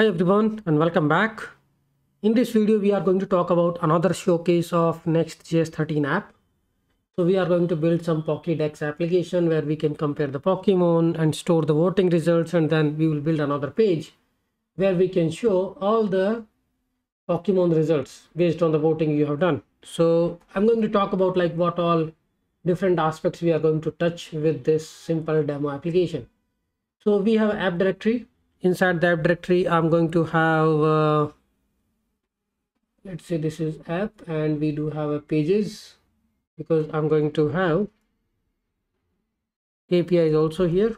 Hi everyone and welcome back. In this video we are going to talk about another showcase of Next.js 13 app. So we are going to build some Pokédex application where we can compare the Pokemon and store the voting results, and then we will build another page where we can show all the Pokemon results based on the voting you have done. So I'm going to talk about like what all different aspects we are going to touch with this simple demo application. So we have an app directory. Inside the app directory, I'm going to have let's say this is app, and we do have a pages because I'm going to have APIs also here,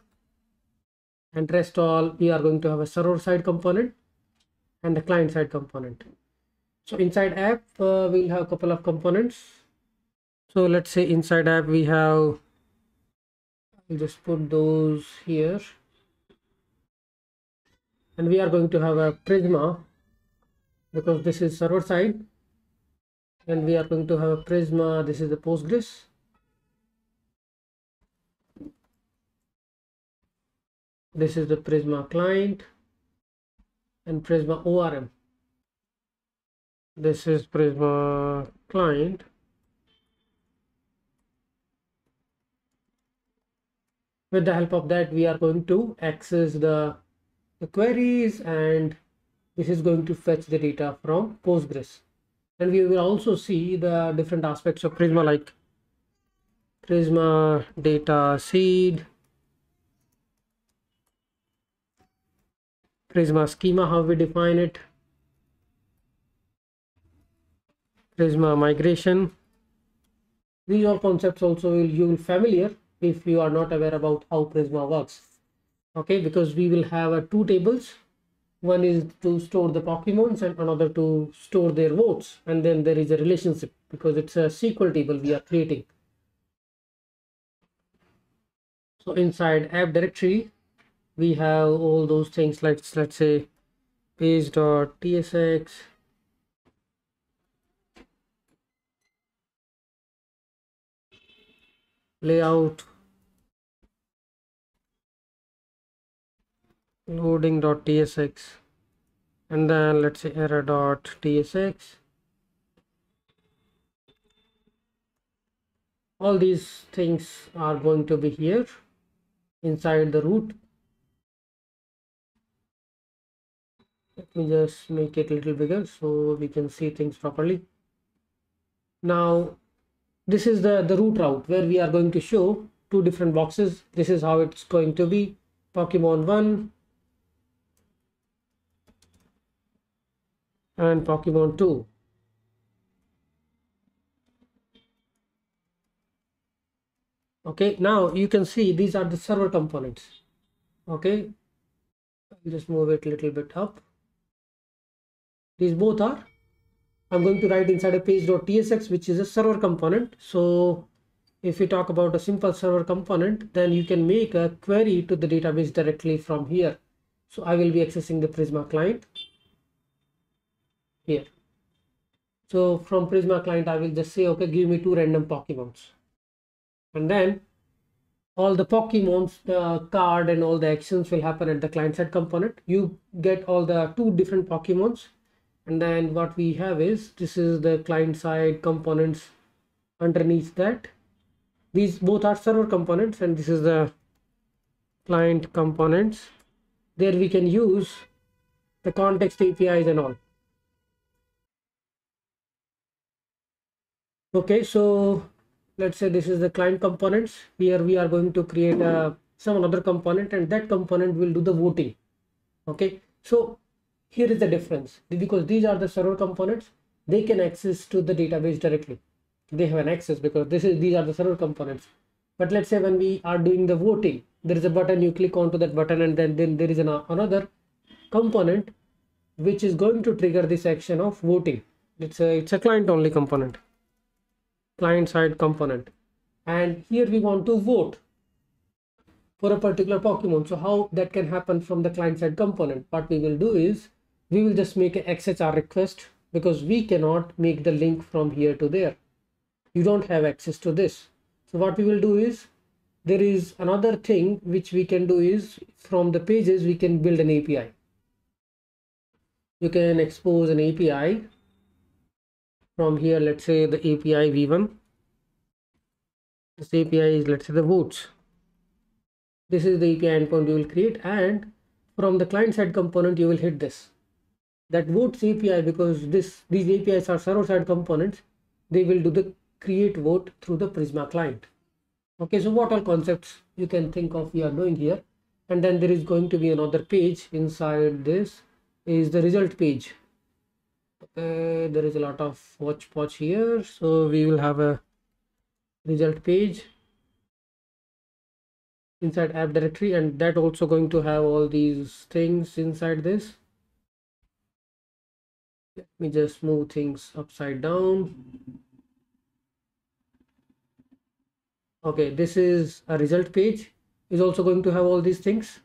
and rest all we are going to have a server side component and the client side component. So inside app we'll have a couple of components. So let's say inside app we have, I'll just put those here, and we are going to have a Prisma because this is server side, and we are going to have a Prisma, this is the Postgres, this is the Prisma client, and Prisma ORM, this is Prisma client. With the help of that, we are going to access the queries, and this is going to fetch the data from Postgres. And we will also see the different aspects of Prisma like Prisma data seed, Prisma schema, how we define it, Prisma migration. These are concepts also you will familiar if you are not aware about how Prisma works. Okay, because we will have two tables. One is to store the Pokemons and another to store their votes, and then there is a relationship because it's a SQL table we are creating. So inside app directory we have all those things like, let's say, page.tsx, layout, loading.tsx, and then let's say error.tsx. all these things are going to be here inside the root. Let me just make it a little bigger so we can see things properly. Now this is the root route where we are going to show two different boxes. This is how it's going to be: Pokemon 1 and Pokemon 2. Okay, now you can see these are the server components. Okay, I'll just move it a little bit up. These both are, I'm going to write inside a page.tsx, which is a server component. So if you talk about a simple server component, then you can make a query to the database directly from here. So I will be accessing the Prisma client here. So from Prisma client I will just say, okay, give me two random Pokemons, and then all the Pokemons, the card and all the actions will happen at the client side component. You get all the two different Pokemons, and then what we have is, this is the client side components. Underneath that, these both are server components, and this is the client components. There we can use the context APIs and all. Okay, so let's say this is the client components. Here we are going to create some other component, and that component will do the voting. Okay, so here is the difference, because these are the server components, they can access to the database directly. They have an access because these are the server components. But let's say when we are doing the voting, there is a button, you click onto that button, and then there is another component which is going to trigger this action of voting. It's a client only component, client side component, and here we want to vote for a particular Pokemon. So how that can happen from the client side component? What we will do is, we will just make an XHR request because we cannot make the link from here to there. You don't have access to this. So what we will do is, there is another thing which we can do is, from the pages we can build an API. you can expose an API from here. Let's say the API v1, this API is, let's say, the votes. This is the API endpoint you will create, and from the client side component you will hit this, that votes API, because these APIs are server side components. They will do the create vote through the Prisma client. Okay, so what all concepts you can think of we are doing here. And then there is going to be another page. Inside this is the result page. Okay, there is a lot of watch potch here, so we will have a result page inside app directory, and that also going to have all these things inside this. Let me just move things upside down. Okay, this is a result page, is also going to have all these things,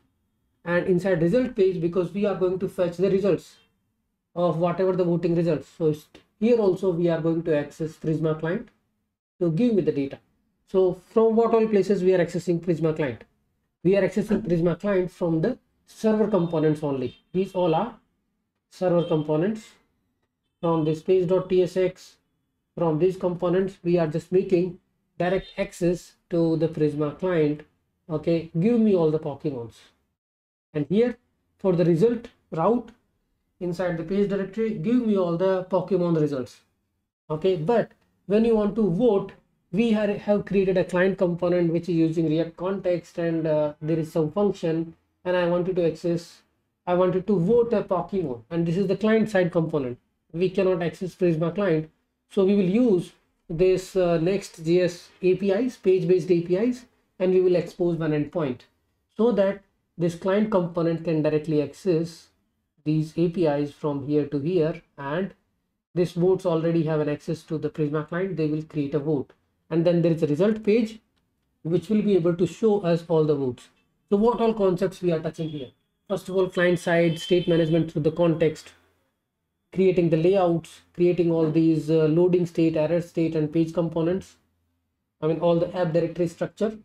and inside result page, because we are going to fetch the results of whatever the voting results, so here also we are going to access Prisma client to give me the data. So from what all places we are accessing Prisma client? We are accessing Prisma client from the server components only. These all are server components. From this page.tsx, from these components, we are just making direct access to the Prisma client. Okay, give me all the Pokemons. And here for the result route inside the page directory, give me all the Pokemon results. Okay, but when you want to vote, we have created a client component which is using React context, and there is some function, and I wanted to vote a Pokemon, and this is the client side component. We cannot access Prisma client, so we will use this Next.js APIs, page based APIs, and we will expose one endpoint so that this client component can directly access these APIs from here to here, and these votes already have an access to the Prisma client. They will create a vote, and then there is a result page which will be able to show us all the votes. So what all concepts we are touching here? First of all, client side state management through the context, creating the layouts, creating all these loading state, error state, and page components. I mean, all the app directory structure,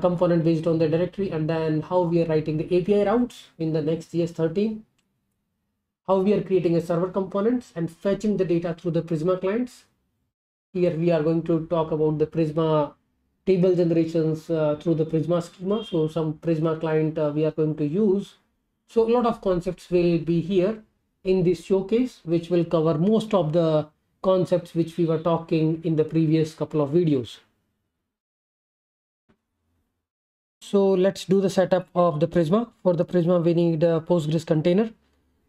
component based on the directory, and then how we are writing the API routes in the Next.js 13, how we are creating a server components and fetching the data through the Prisma clients. Here we are going to talk about the Prisma table generations through the Prisma schema. So some Prisma client we are going to use. So a lot of concepts will be here in this showcase, which will cover most of the concepts which we were talking in the previous couple of videos. So let's do the setup of the Prisma. For the Prisma, we need a Postgres container.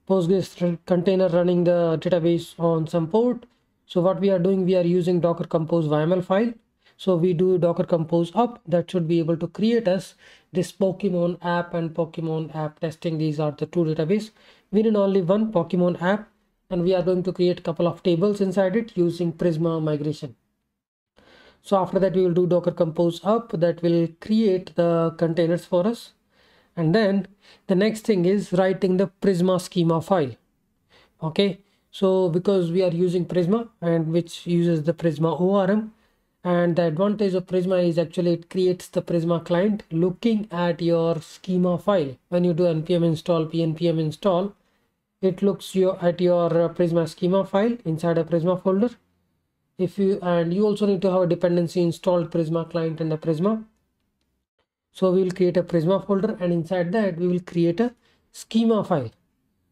Postgres container running the database on some port. So what we are doing, we are using Docker compose YAML file. So we do Docker compose up, that should be able to create us this Pokemon app and Pokemon app testing. These are the two database. We need only one Pokemon app, and we are going to create a couple of tables inside it using Prisma migration. So after that, we will do Docker compose up, that will create the containers for us. And then the next thing is writing the Prisma schema file. Okay, so because we are using Prisma, and which uses the Prisma ORM, and the advantage of Prisma is actually it creates the Prisma client looking at your schema file. When you do npm install pnpm install, it looks at your Prisma schema file inside a Prisma folder. You also need to have a dependency installed, Prisma client and a Prisma. So we will create a Prisma folder, and inside that we will create a schema file.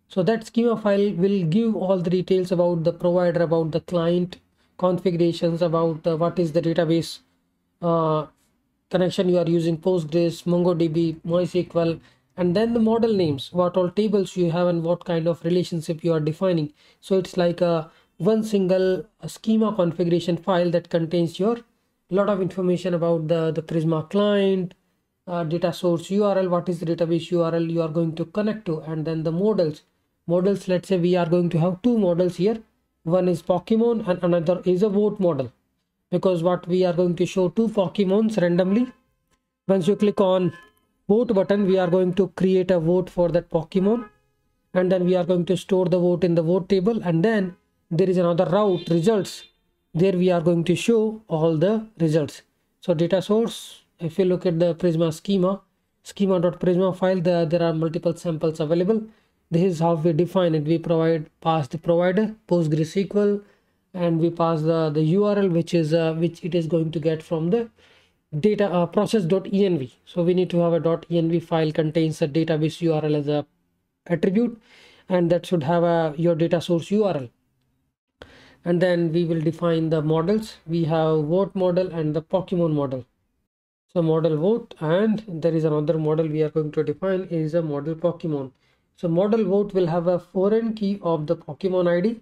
So that schema file will give all the details about the provider, about the client configurations, about what is the database connection you are using, Postgres, MongoDB, MySQL, and then the model names, what all tables you have and what kind of relationship you are defining. So it's like a one single schema configuration file that contains your lot of information about the Prisma client, data source URL, what is the database URL you are going to connect to, and then the models. Let's say we are going to have two models here. One is Pokemon and another is a vote model, because what we are going to show two Pokemons randomly. Once you click on vote button, we are going to create a vote for that Pokemon, and then we are going to store the vote in the vote table. And then there is another route, results. There we are going to show all the results. So data source, if you look at the Prisma schema, schema.prisma file, there are multiple samples available. This is how we define it. We pass the provider PostgreSQL, and we pass the URL which it is going to get from the data process.env. So we need to have a .env file contains a database URL as a attribute, and that should have a your data source URL. And then we will define the models. We have vote model and the Pokemon model. So model vote, and there is another model we are going to define is a model Pokemon. So model vote will have a foreign key of the Pokemon ID,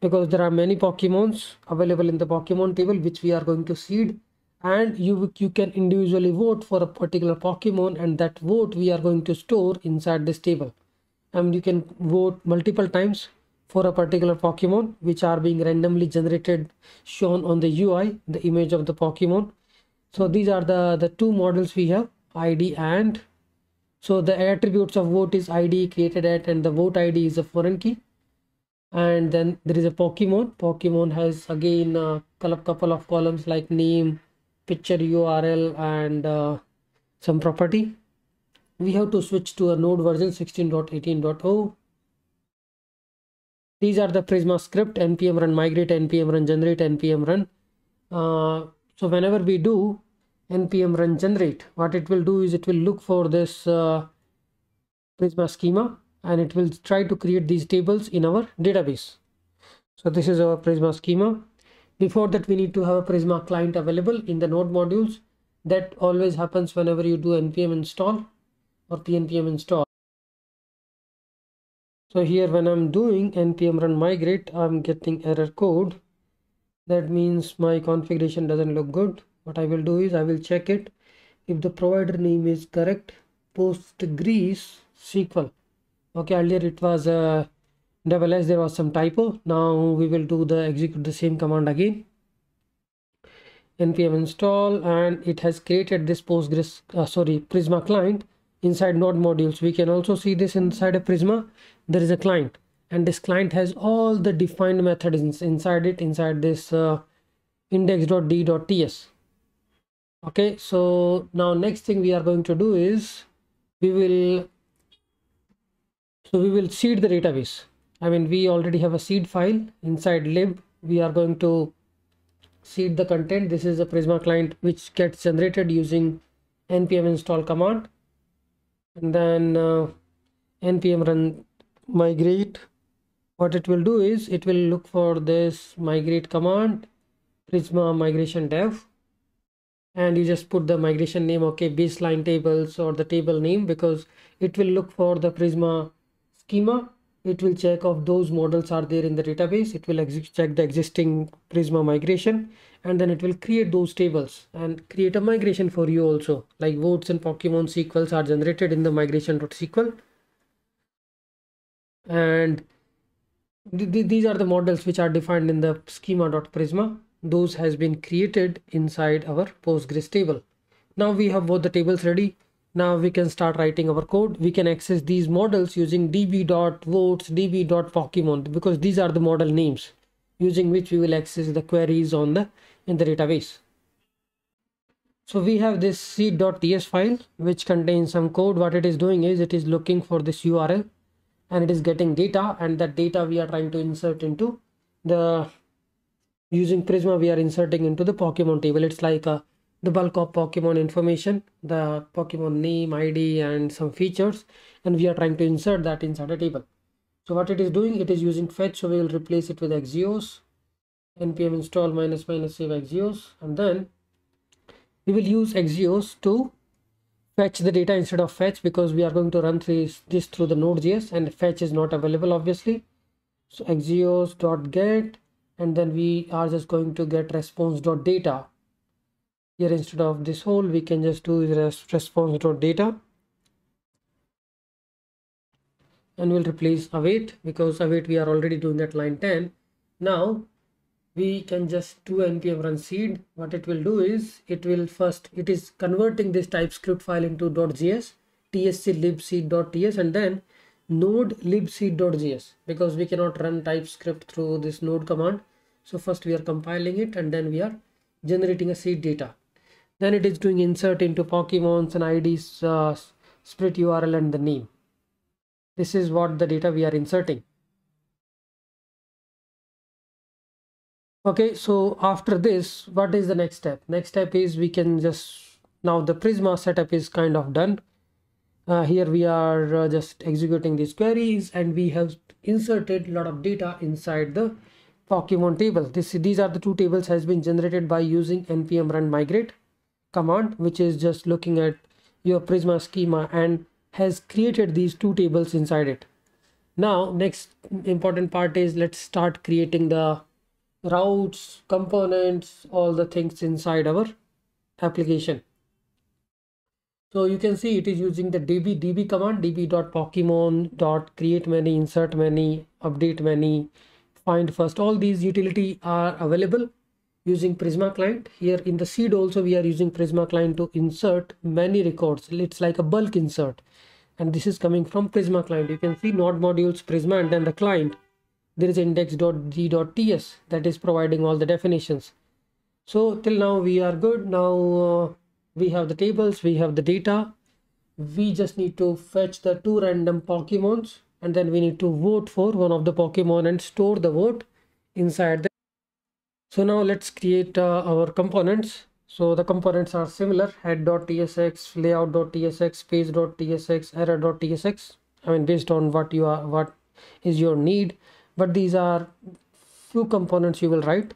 because there are many Pokemons available in the Pokemon table which we are going to seed, and you can individually vote for a particular Pokemon, and that vote we are going to store inside this table. And you can vote multiple times for a particular Pokemon, which are being randomly generated, shown on the UI, the image of the Pokemon. So these are the two models we have, ID and. So the attributes of vote is ID created at, and the vote ID is a foreign key. And then there is a Pokemon. Pokemon has again a couple of columns like name, picture, URL, and some property. We have to switch to a node version 16.18.0. These are the Prisma script, npm run migrate, npm run generate, npm run. So whenever we do npm run generate, what it will do is it will look for this Prisma schema, and it will try to create these tables in our database. So this is our Prisma schema. Before that, we need to have a Prisma client available in the node modules. That always happens whenever you do npm install or pnpm install. So here when I'm doing npm run migrate, I'm getting error code. That means my configuration doesn't look good. What I will do is I will check it. If the provider name is correct, PostgreSQL. Okay, earlier it was /s, there was some typo. Now we will do the execute the same command again. Npm install, and it has created this Prisma client inside node modules. We can also see this inside a Prisma. There is a client, and this client has all the defined methods inside it, inside this index.d.ts. Okay, so now next thing we are going to do is we will seed the database. I mean, we already have a seed file inside lib. We are going to seed the content. This is a Prisma client which gets generated using npm install command. And then npm run migrate. What it will do is it will look for this migrate command, Prisma migration dev, and you just put the migration name, okay, baseline tables or the table name, because it will look for the Prisma schema. It will check if those models are there in the database. It will check the existing Prisma migration, and then it will create those tables and create a migration for you also, like votes and Pokemon sequels are generated in the migration.sql. And these are the models which are defined in the schema.prisma. Those has been created inside our Postgres table. Now we have both the tables ready. Now we can start writing our code. We can access these models using db.votes, db.pokemon, because these are the model names using which we will access the queries on the in the database. So we have this seed.ts file which contains some code. What it is doing is it is looking for this URL, and it is getting data, and that data we are trying to insert into the using Prisma. We are inserting into the Pokemon table. It's like the bulk of Pokemon information, the Pokemon name, ID, and some features, and we are trying to insert that inside a table. So what it is doing, it is using fetch. So we will replace it with Axios, npm install --, save Axios, and then we will use Axios to fetch the data instead of fetch, because we are going to run this through the Node.js, and fetch is not available obviously. So Axios.get, and then we are just going to get response.data. Here instead of this whole, we can just do response.data, and we'll replace await, because await we are already doing that line 10. Now we can just do npm run seed. What it will do is it is converting this TypeScript file into .js, tsc libseed.ts, and then node libseed.js, because we cannot run TypeScript through this node command. So first we are compiling it, and then we are generating a seed data. Then it is doing insert into Pokemons and IDs, split URL, and the name. This is what the data we are inserting. Okay, so after this, what is the next step? Next step is we can just, now the Prisma setup is kind of done. Here we are just executing these queries, and we have inserted a lot of data inside the Pokemon table. These are the two tables has been generated by using npm run migrate command, which is just looking at your Prisma schema and has created these two tables inside it. Now, next important part is let's start creating the routes, components, all the things inside our application. So you can see it is using the db command, db.pokemon.createMany, insertMany, updateMany, findFirst. All these utility are available using Prisma client. Here in the seed also we are using Prisma client to insert many records. It's like a bulk insert, and this is coming from Prisma client. You can see node modules, Prisma, and then the client. There is index.g.ts that is providing all the definitions. So till now we are good. Now we have the tables, we have the data. We just need to fetch the two random Pokemons, and then we need to vote for one of the Pokemon and store the vote inside the. So now let's create our components. So the components are similar: head.tsx, layout.tsx, page.tsx, error.tsx. I mean, based on what you are, what is your need. But these are few components you will write.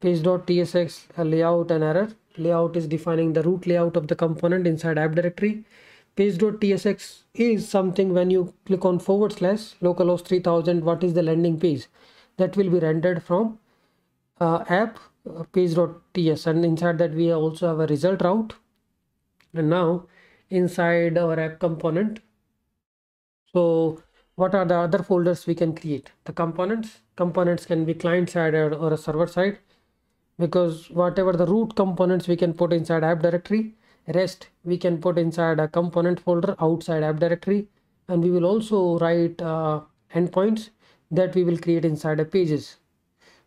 Page.tsx, layout, and error. Layout is defining the root layout of the component inside app directory. Page.tsx is something when you click on / localhost 3000, what is the landing page that will be rendered from app page.ts, and inside that we also have a result route. And now inside our app component, so what are the other folders we can create? The components can be client side or a server side, because whatever the root components we can put inside app directory, rest we can put inside a component folder outside app directory, and we will also write endpoints that we will create inside the pages.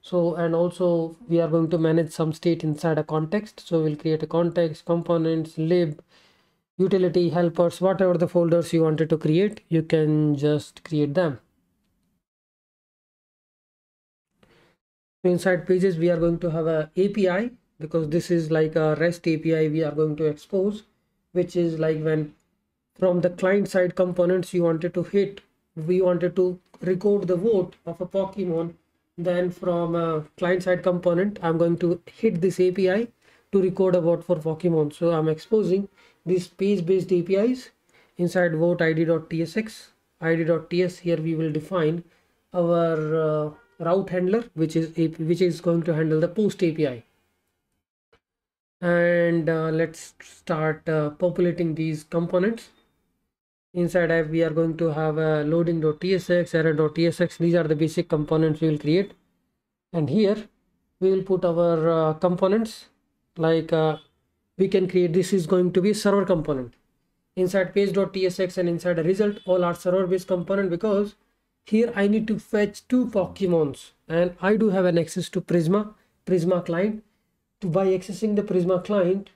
So, and also we are going to manage some state inside a context, so we'll create a context, components, lib, utility, helpers, whatever the folders you wanted to create, you can just create them. So inside pages we are going to have a API, because this is like a REST API we are going to expose, which is like when from the client side components you wanted to hit, we wanted to record the vote of a Pokemon, then from a client side component I'm going to hit this API to record a vote for Pokemon. So I'm exposing these page based APIs inside vote id.tsx, id.ts. here we will define our route handler, which is going to handle the post API, and let's start populating these components. Inside app we are going to have a loading.tsx, error.tsx. these are the basic components we will create, and here we will put our components, like we can create, this is going to be server component. Inside page.tsx and inside a result, all are server based component, because here I need to fetch two Pokemons, and I do have an access to Prisma client. By accessing the Prisma client,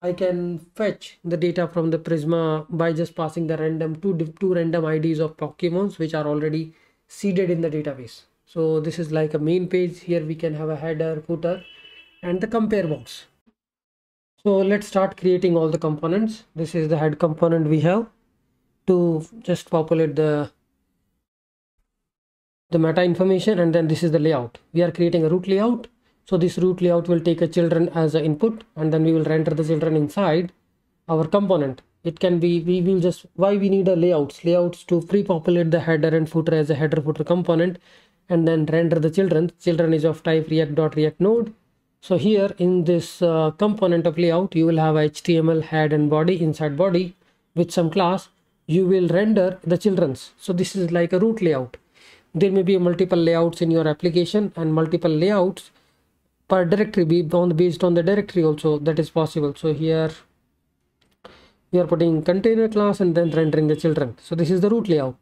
I can fetch the data from the Prisma by just passing the random two random IDs of Pokemons which are already seeded in the database. So this is like a main page. Here we can have a header, footer, and the compare box. So let's start creating all the components. This is the head component we have to just populate the meta information, and then this is the layout. We are creating a root layout, so this root layout will take a children as an input, and then we will render the children inside our component. It can be, we will just, why we need a layouts to pre-populate the header and footer as a header footer component, and then render the children is of type react.react node. So here in this component of layout you will have HTML, head, and body. Inside body with some class you will render the children's. So this is like a root layout. There may be multiple layouts in your application, and multiple layouts per directory based on the directory also that is possible. So here we are putting container class and then rendering the children. So this is the root layout.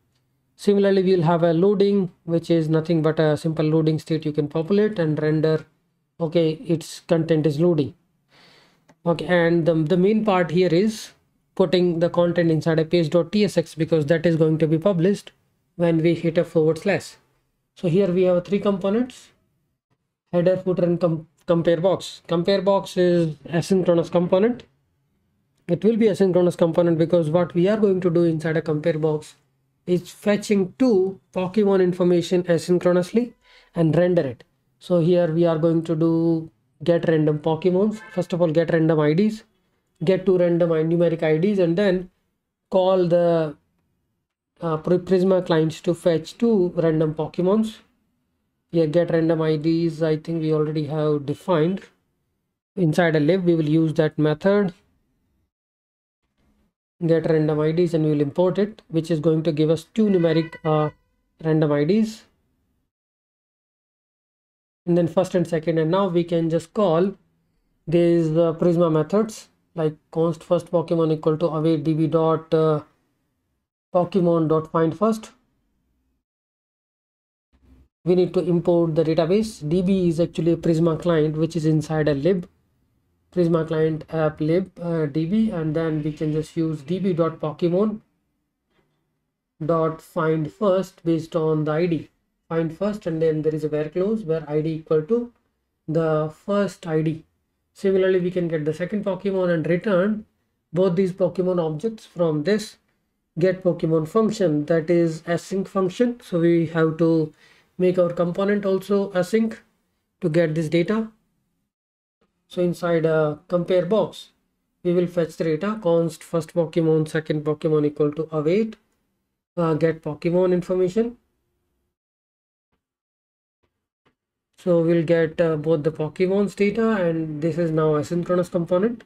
Similarly, we will have a loading, which is nothing but a simple loading state you can populate and render. Okay, its content is loading. Okay, and the main part here is putting the content inside a page.tsx because that is going to be published when we hit a /. So here we have three components: header, footer, and compare box. Compare box is asynchronous component. It will be asynchronous component because what we are going to do inside a compare box is fetching two Pokemon information asynchronously and render it. So here we are going to do get random Pokemons. First of all, get random IDs, get two random numeric IDs, and then call the Prisma clients to fetch two random Pokemons. Here get random IDs, I think we already have defined. Inside a lib, we will use that method. Get random IDs, and we will import it, which is going to give us two numeric random IDs. And then first and second, and now we can just call these Prisma methods like const first Pokemon equal to away db dot Pokemon dot find first. We need to import the database. DB is actually a Prisma client which is inside a lib, Prisma client app lib DB, and then we can just use db dot Pokemon dot find first based on the ID. Find first, and then there is a where clause where ID equal to the first ID. Similarly, we can get the second Pokemon and return both these Pokemon objects from this get Pokemon function, that is async function. So we have to make our component also async to get this data. So inside a compare box, we will fetch the data const first Pokemon, second Pokemon equal to await get Pokemon information. So we'll get both the Pokemon's data, and this is now asynchronous component.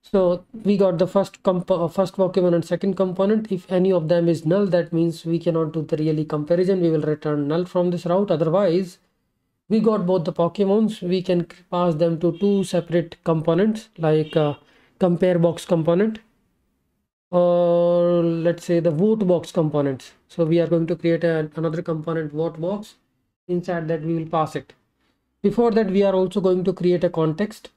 So we got the first Pokemon and second component. If any of them is null, that means we cannot do the really comparison. We will return null from this route. Otherwise, we got both the Pokemons. We can pass them to two separate components like compare box component, or let's say the vote box components. So we are going to create another component, vote box. Inside that we will pass it. Before that, we are also going to create a context.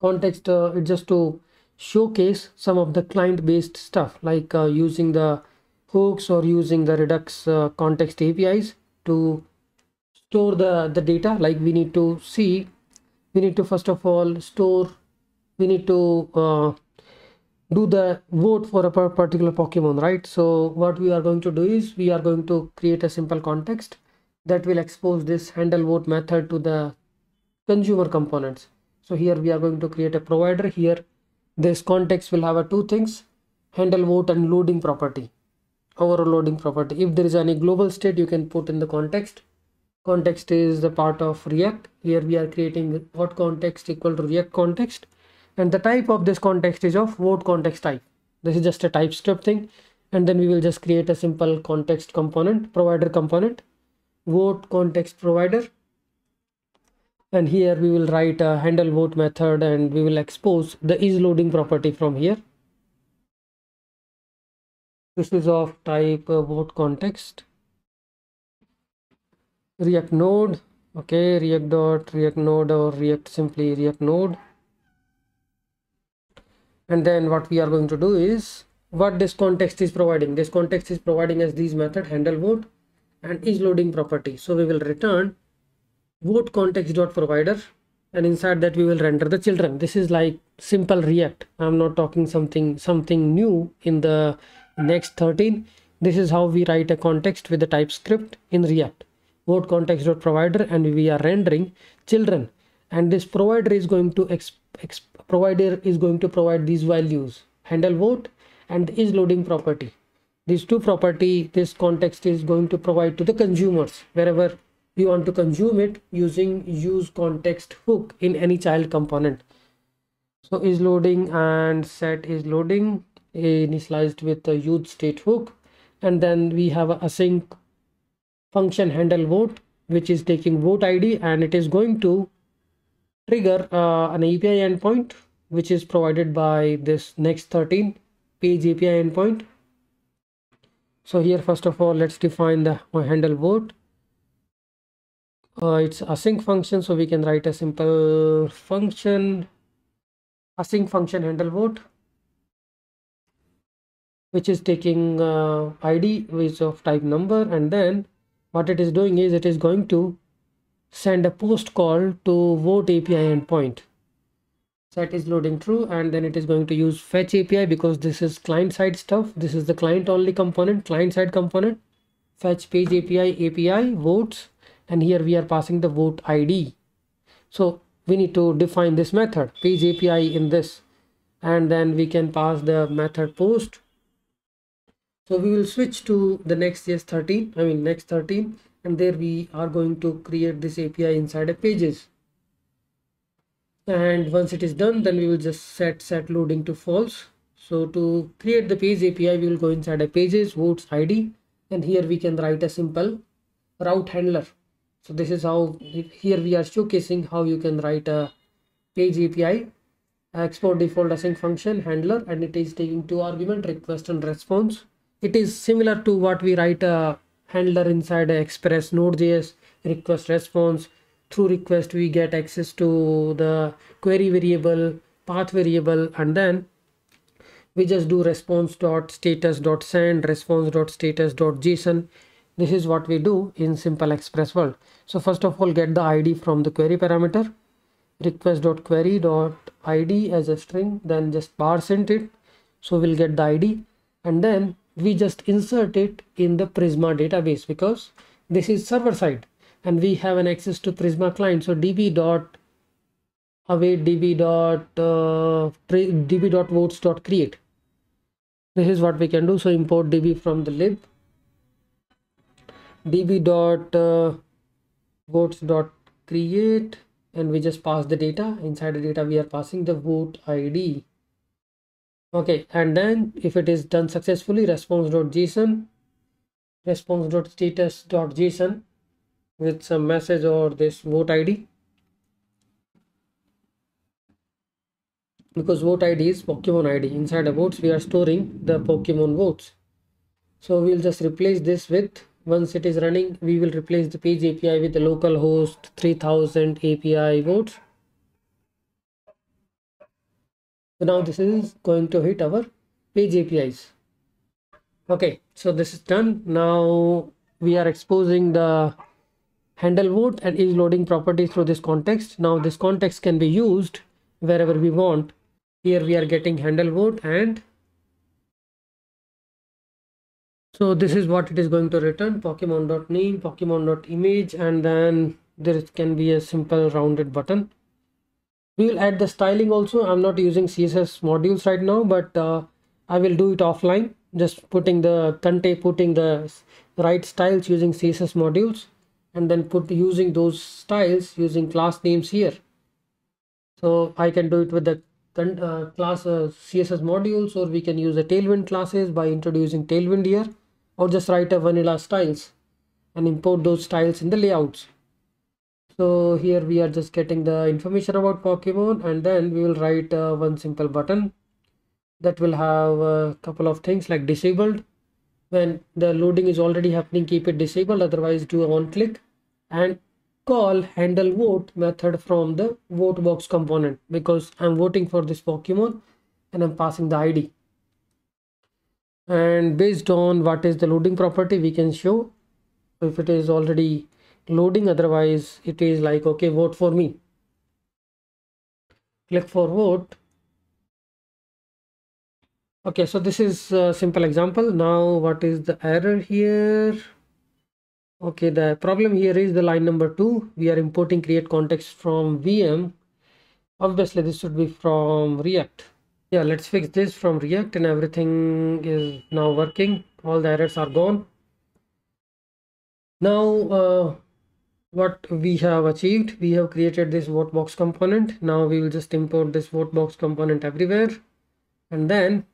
Context it's just to showcase some of the client based stuff like using the hooks or using the Redux context APIs to store the data. Like we need to first of all store, we need to do the vote for a particular Pokemon, right? So what we are going to do is we are going to create a simple context that will expose this handle vote method to the consumer components. So here we are going to create a provider. Here this context will have two things: handle vote and loading property, overloading property. If there is any global state, you can put in the context. Context is the part of React. Here we are creating vote context equal to React context, and the type of this context is of vote context type. This is just a TypeScript thing, and then we will just create a simple context component, provider component, vote context provider, and here we will write a handle vote method, and we will expose the is loading property from here. This is of type vote context React node. Okay, React dot React node, or React simply React node. And then what we are going to do is what this context is providing. This context is providing us these method handle vote and is loading property. So we will return vote context dot provider, and inside that we will render the children. This is like simple React. I'm not talking something new in the next 13. This is how we write a context with the TypeScript in React. Vote context dot provider, and we are rendering children, and this provider is going to provide these values, handle vote and is loading property. These two property, this context is going to provide to the consumers wherever we want to consume it using use context hook in any child component. So is loading and set is loading initialized with the youth state hook, and then we have a async function handle vote which is taking vote ID, and it is going to trigger an API endpoint which is provided by this next 13 page API endpoint. So here first of all let's define the handle vote. It's async function, so we can write a simple function async function handle vote. which is taking ID, which is of type number, and then what it is doing is it is going to send a post call to vote API endpoint. Set is loading true, and then it is going to use fetch API because this is client side stuff. This is the client only component, client side component. Fetch page API, votes, and here we are passing the vote ID. So we need to define this method page API in this, and then we can pass the method post. So we will switch to the Next.13, and there we are going to create this API inside of pages. And once it is done, then we will just set loading to false. So to create the page API, we will go inside of pages, votes ID, and here we can write a simple route handler. So this is how, here we are showcasing how you can write a page API, export default async function handler, and it is taking two arguments, request and response. It is similar to what we write a handler inside Express Node.js, request response. Through request we get access to the query variable, path variable, and then we just do response.status.send, response.status.json. This is what we do in simple Express world. So first of all, get the ID from the query parameter, request.query.id as a string, then just parse it, so we'll get the ID, and then we just insert it in the Prisma database because this is server side and we have an access to Prisma client. So db.await db.votes.create. This is what we can do. So import db from the lib, db.votes.create, and we just pass the data. Inside the data we are passing the vote ID. Okay, and then if it is done successfully, response.json, response.status.json with some message or this vote ID, because vote ID is Pokemon ID. Inside of votes we are storing the Pokemon votes. So we'll just replace this with, once it is running, we will replace the page API with the localhost 3000 API votes. So now this is going to hit our page APIs. Okay, so this is done. Now we are exposing the handle vote and is loading properties through this context. Now this context can be used wherever we want. Here we are getting handle vote, and so this is what it is going to return, Pokemon.name, Pokemon.image, and then there can be a simple rounded button. We will add the styling also. I'm not using CSS modules right now, but I will do it offline. Just putting the right styles using CSS modules, and then using those styles using class names here. So I can do it with the class CSS modules, or we can use the Tailwind classes by introducing Tailwind here, or just write a vanilla styles and import those styles in the layouts. So here we are just getting the information about Pokemon, and then we will write one simple button that will have a couple of things like disabled. When the loading is already happening, keep it disabled, otherwise do a one click, and call handle vote method from the vote box component, because I'm voting for this Pokemon and I'm passing the ID. And based on what is the loading property, we can show if it is already loading, otherwise it is like, okay, vote for me, click for vote. Okay, so this is a simple example. Now what is the error here? Okay, the problem here is the line number 2. We are importing create context from VM. Obviously this should be from React. Yeah, let's fix this from React, and everything is now working. All the errors are gone. Now what we have achieved, we have created this vote box component. Now we will just import this vote box component everywhere, and then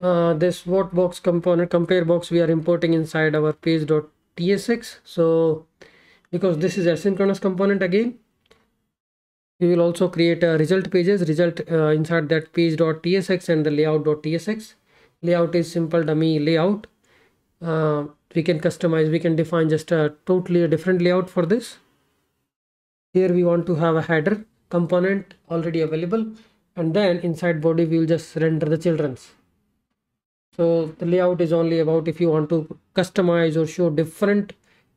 this vote box component compare box we are importing inside our page.tsx. So because this is asynchronous component, again we will also create a result pages result inside that page.tsx and the layout.tsx. layout is simple dummy layout. We can customize, we can define just a totally different layout for this. Here we want to have a header component already available, and then inside body we will just render the children's. So the layout is only about if you want to customize or show different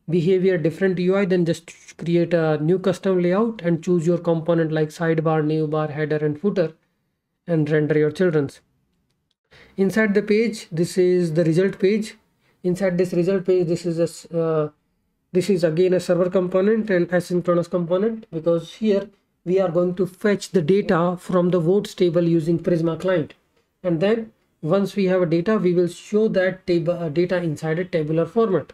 behavior, different UI, then just create a new custom layout and choose your component like sidebar, new bar, header and footer, and render your children's. Inside the page, this is the result page. Inside this result page, this is again a server component and asynchronous component, because here we are going to fetch the data from the votes table using Prisma client, and then once we have a data, we will show that table data inside a tabular format.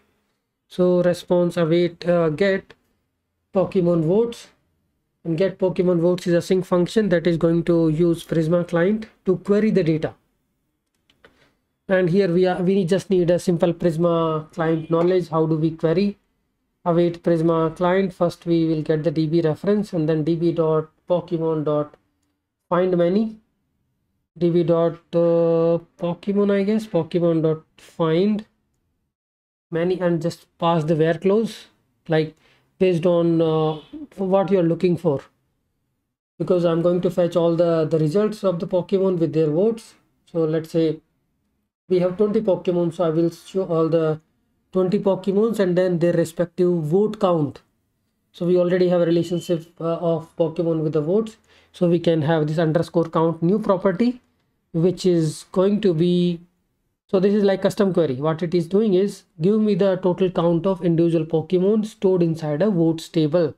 So response, await, get Pokemon votes, and get Pokemon votes is a sync function that is going to use Prisma client to query the data. And here we just need a simple Prisma client knowledge. How do we query? Await Prisma client, first we will get the DB reference, and then db.pokemon.findMany, db.pokemon, I guess, pokemon.findMany, and just pass the where clause, like based on what you're looking for, because I'm going to fetch all the results of the Pokemon with their votes. So let's say we have 20 Pokemon, so I will show all the 20 Pokemons and then their respective vote count. So we already have a relationship of Pokemon with the votes, so we can have this underscore count new property, which is going to be, so this is like custom query. What it is doing is give me the total count of individual Pokemon stored inside a votes table,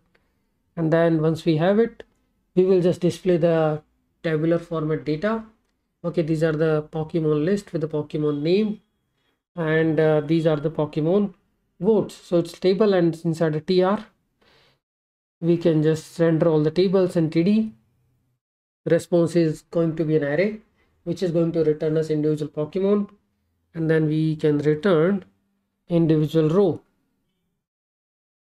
and then once we have it, we will just display the tabular format data. Okay, these are the Pokemon list with the Pokemon name, and these are the Pokemon votes. So it's table, and inside a tr we can just render all the tables, and td response is going to be an array which is going to return us individual Pokemon, and then we can return individual row.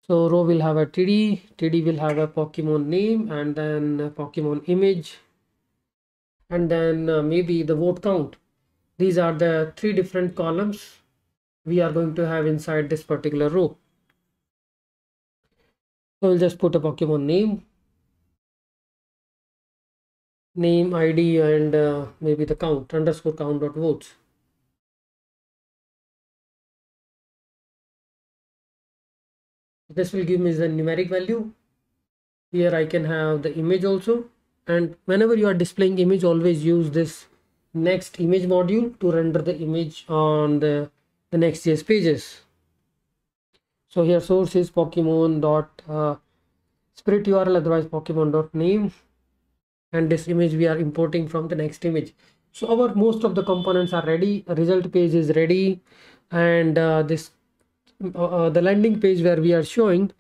So row will have a td, td will have a Pokemon name, and then a Pokemon image, and then maybe the vote count. These are the three different columns we are going to have inside this particular row. So we'll just put a Pokemon name, ID, and maybe the count, underscore count dot votes. This will give me the numeric value. Here I can have the image also, and whenever you are displaying image, always use this next image module to render the image on the Next.js pages. So here source is Pokemon dot spirit URL, otherwise Pokemon dot name, and this image we are importing from the next image. So our most of the components are ready. A result page is ready, and the landing page where we are showing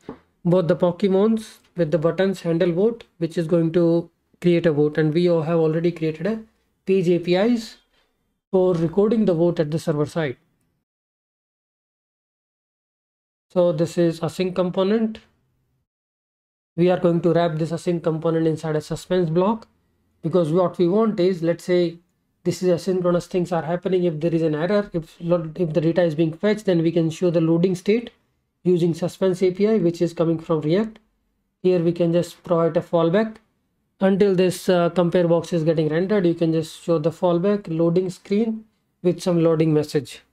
both the Pokemons with the buttons, handle vote, which is going to create a vote, and we have already created a page APIs for recording the vote at the server side. So this is async component. We are going to wrap this async component inside a suspense block, because what we want is, let's say this is asynchronous, things are happening. If there is an error, if the data is being fetched, then we can show the loading state using suspense API, which is coming from React. Here we can just provide a fallback. Until this compare box is getting rendered, you can just show the fallback loading screen with some loading message.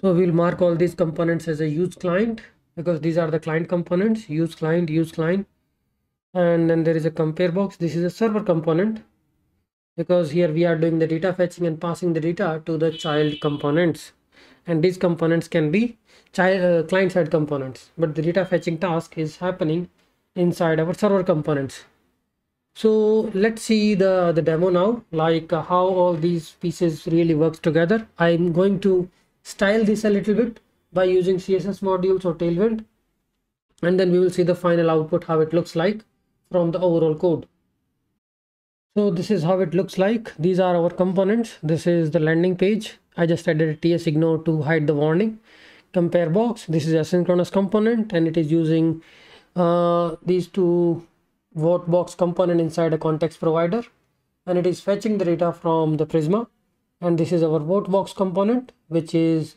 So we'll mark all these components as a use client, because these are the client components, use client, and then there is a compare box. This is a server component, because here we are doing the data fetching and passing the data to the child components. And these components can be client-side components, but the data fetching task is happening inside our server components. So let's see the demo now, like how all these pieces really works together. I'm going to style this a little bit by using CSS modules or Tailwind, and then we will see the final output, how it looks like from the overall code. So this is how it looks like. These are our components. This is the landing page. I just added a TS ignore to hide the warning. Compare box, this is asynchronous component, and it is using these two vote box component inside a context provider, and it is fetching the data from the Prisma. And this is our vote box component, which is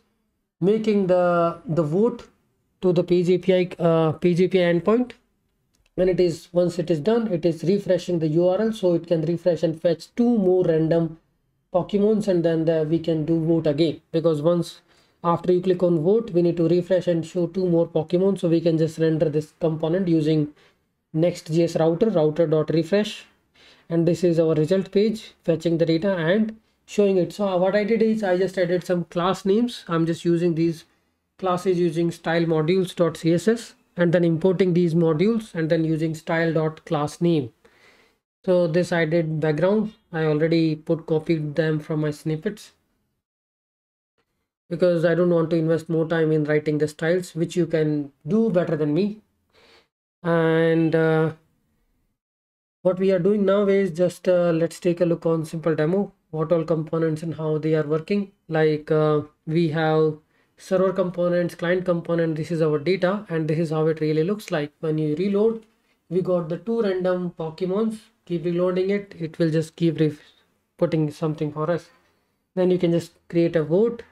making the vote to the page API endpoint, when it is, once it is done, it is refreshing the URL, so it can refresh and fetch two more random Pokemons, and then we can do vote again, because once after you click on vote, we need to refresh and show two more Pokemon. So we can just render this component using Next.js router.refresh, and this is our result page, fetching the data and showing it. So what I did is I just added some class names. I'm just using these classes using style modules.css, and then importing these modules and then using style.className. So this I did background. I already copied them from my snippets, because I don't want to invest more time in writing the styles, which you can do better than me. And what we are doing now is just let's take a look on simple demo, what all components and how they are working. Like we have server components, client component, this is our data, and this is how it really looks like. When you reload, we got the two random Pokemons. Keep reloading it, it will just keep putting something for us. Then you can just create a vote.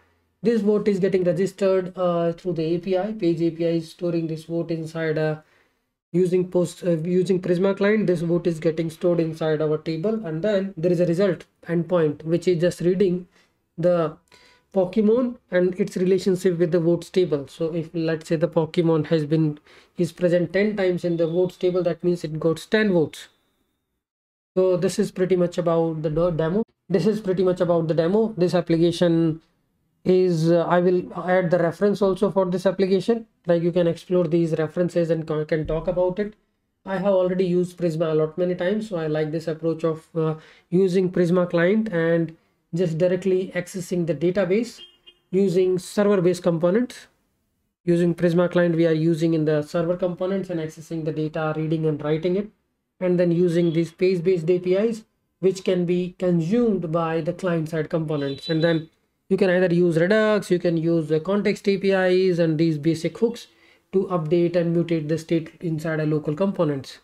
This vote is getting registered through the API. Page API is storing this vote inside a using Prisma client. This vote is getting stored inside our table, and then there is a result endpoint which is just reading the Pokemon and its relationship with the votes table. So if, let's say, the Pokemon has been present 10 times in the votes table, that means it got 10 votes. So this is pretty much about the demo. This application is I will add the reference also for this application. Like, you can explore these references and can talk about it. I have already used Prisma a lot many times, so I like this approach of using Prisma client and just directly accessing the database using server-based components. Using Prisma client, we are using in the server components and accessing the data, reading and writing it, and then using these page-based APIs, which can be consumed by the client-side components. And then you can either use Redux, you can use the context APIs and these basic hooks to update and mutate the state inside a local components.